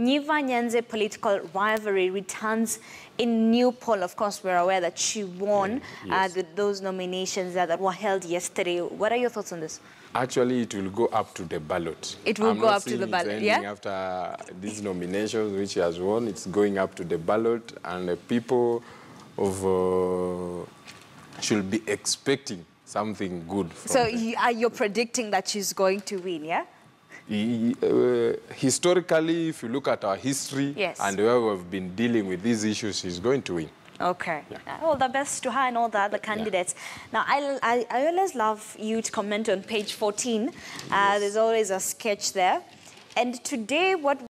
Nyiva-Nyenze political rivalry returns in new poll. Of course, we're aware that she won those nominations that were held yesterday. What are your thoughts on this? Actually, it will go up to the ballot. It will go up to the ballot, yeah? After these nominations, which she has won, it's going up to the ballot, and the people of should be expecting something good. So you're predicting that she's going to win, yeah? Historically, if you look at our history and where we've been dealing with these issues, she's going to win. Okay. Yeah. All the best to her and all the other candidates. Now, I always love you to comment on page 14. There's always a sketch there. And today, what